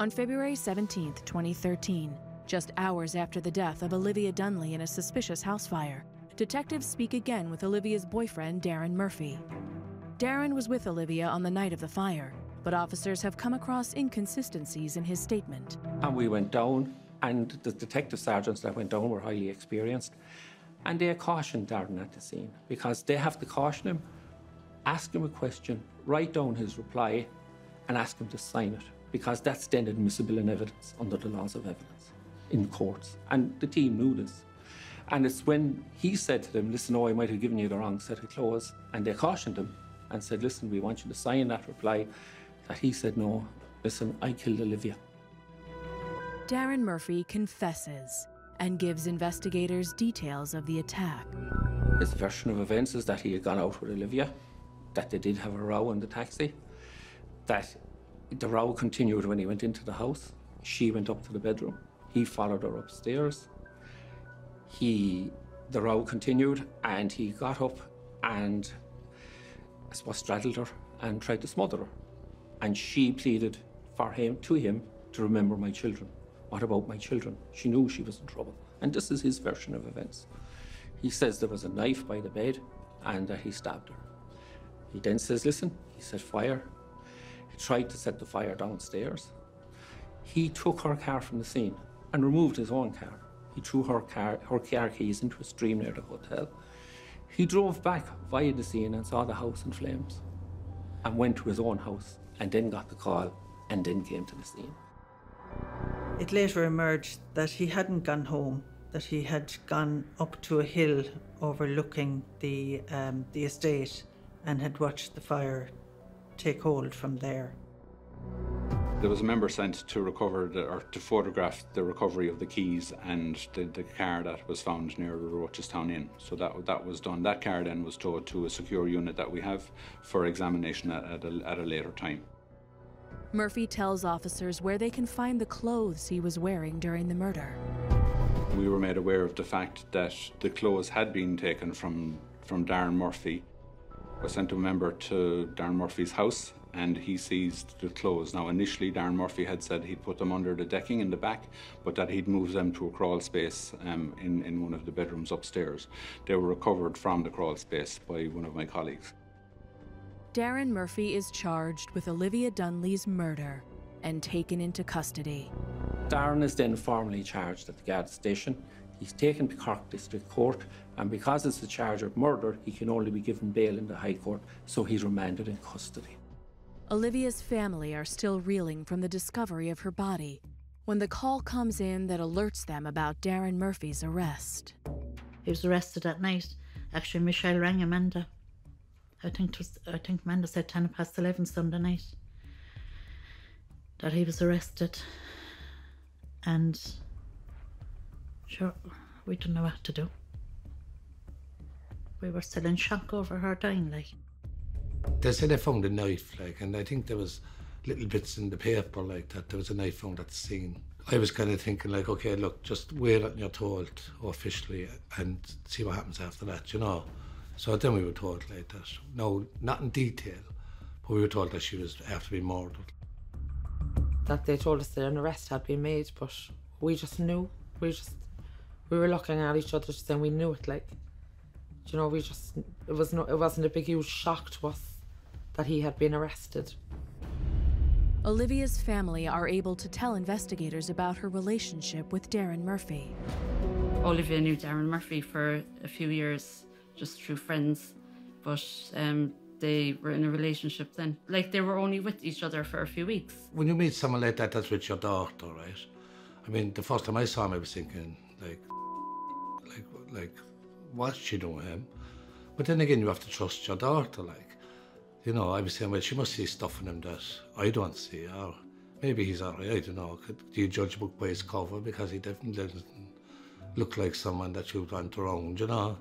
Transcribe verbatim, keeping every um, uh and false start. On February seventeenth, twenty thirteen, just hours after the death of Olivia Dunlea in a suspicious house fire, detectives speak again with Olivia's boyfriend, Darren Murphy. Darren was with Olivia on the night of the fire, but officers have come across inconsistencies in his statement. And we went down, and the detective sergeants that went down were highly experienced, and they cautioned Darren at the scene, because they have to caution him, ask him a question, write down his reply, and ask him to sign it, because that's then admissible in evidence under the laws of evidence in courts. And the team knew this. And it's when he said to them, listen, oh, I might have given you the wrong set of clothes, and they cautioned him and said, listen, we want you to sign that reply, that he said, no, listen, I killed Olivia. Darren Murphy confesses and gives investigators details of the attack. His version of events is that he had gone out with Olivia, that they did have a row in the taxi, that the row continued when he went into the house. She went up to the bedroom. He followed her upstairs. He, the row continued, and he got up and, I suppose, straddled her and tried to smother her. And she pleaded for him, to him, to remember my children. What about my children? She knew she was in trouble. And this is his version of events. He says there was a knife by the bed and that he stabbed her. He then says, listen, he set fire. He tried to set the fire downstairs. He took her car from the scene and removed his own car. He threw her car, her car keys into a stream near the hotel. He drove back via the scene and saw the house in flames and went to his own house and then got the call and then came to the scene. It later emerged that he hadn't gone home, that he had gone up to a hill overlooking the, um, the estate and had watched the fire take hold from there. There was a member sent to recover the, or to photograph the recovery of the keys and the, the car that was found near the Rochestown Inn. So that, that was done. That car then was towed to a secure unit that we have for examination at, at, a, at a later time. Murphy tells officers where they can find the clothes he was wearing during the murder. We were made aware of the fact that the clothes had been taken from, from Darren Murphy. I sent a member to Darren Murphy's house and he seized the clothes. Now initially Darren Murphy had said he'd put them under the decking in the back, but that he'd moved them to a crawl space um, in, in one of the bedrooms upstairs. They were recovered from the crawl space by one of my colleagues. Darren Murphy is charged with Olivia Dunlea's murder and taken into custody. Darren is then formally charged at the Garda station. He's taken to Cork District Court, and because it's a charge of murder, he can only be given bail in the High Court, so he's remanded in custody. Olivia's family are still reeling from the discovery of her body when the call comes in that alerts them about Darren Murphy's arrest. He was arrested at night. Actually, Michelle rang Amanda. I think it was, I think Amanda said ten past eleven Sunday night that he was arrested, and sure, we didn't know what to do. We were still in shock over her dying, like. They said they found a knife, like, and I think there was little bits in the paper, like, that there was a knife found at the scene. I was kind of thinking, like, okay, look, just wear it and you're told officially and see what happens after that, you know. So then we were told like that. No, not in detail, but we were told that she was after being murdered. That they told us that an arrest had been made, but we just knew. We just, we were looking at each other just then, we knew it, like. You know, we just, it, was no, it wasn't a big, huge shock to us that he had been arrested. Olivia's family are able to tell investigators about her relationship with Darren Murphy. Olivia knew Darren Murphy for a few years, just through friends, but um, they were in a relationship then. Like, they were only with each other for a few weeks. When you meet someone like that, that's with your daughter, right? I mean, the first time I saw him, I was thinking, like, like, like, what's she doing him? But then again, you have to trust your daughter, like. You know, I was saying, well, she must see stuff in him that I don't see, or maybe he's all right, I don't know. Do you judge a book by its cover? Because he definitely doesn't look like someone that you'd want around, you know?